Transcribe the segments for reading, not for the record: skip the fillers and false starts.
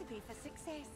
recipe for success.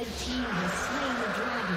Red team has slain the dragon.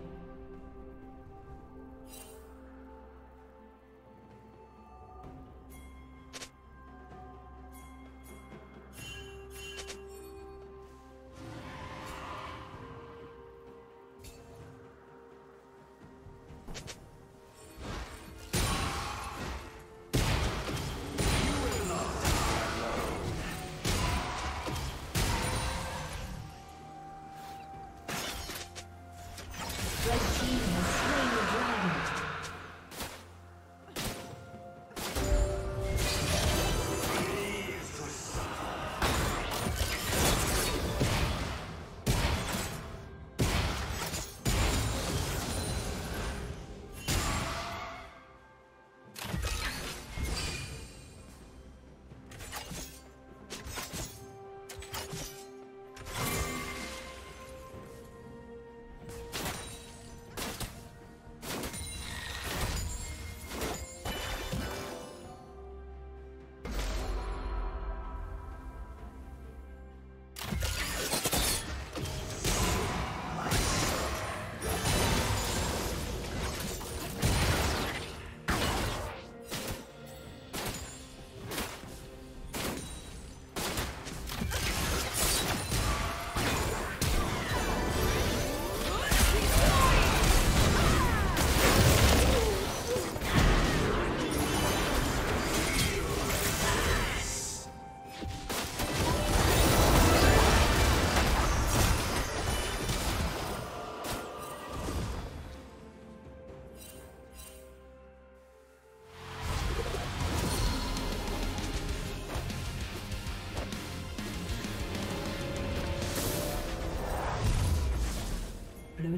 Blue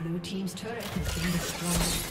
Blue team's turret has been destroyed.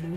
Blue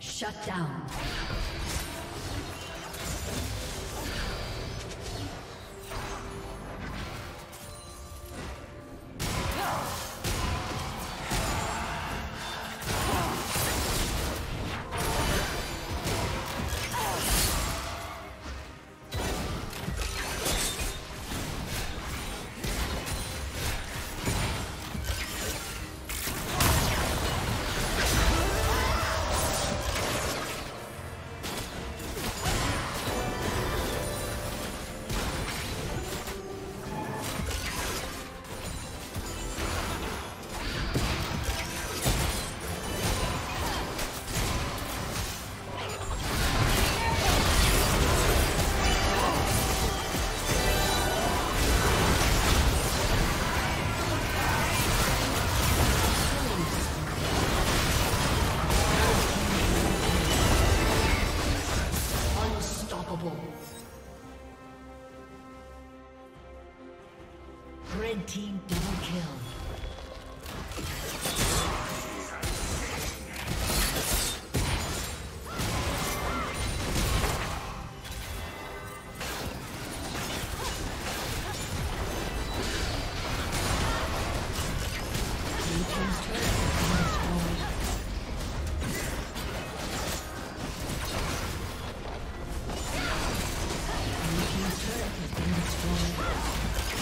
Shut down. Team double kill. Blue team's turret has been destroyed.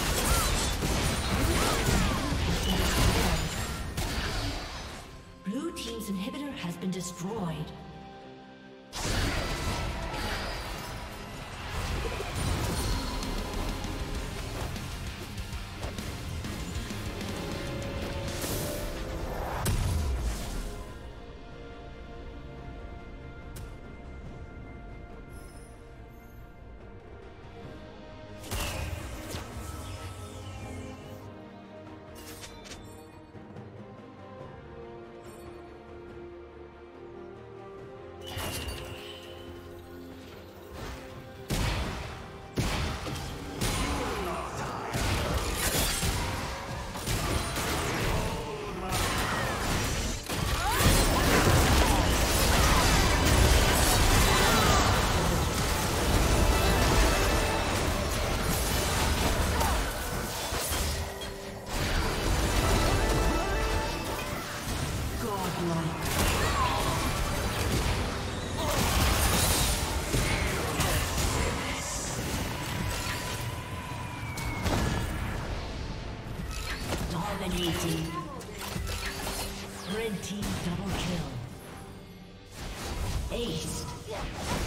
Dominating. Red team double kill. Ace.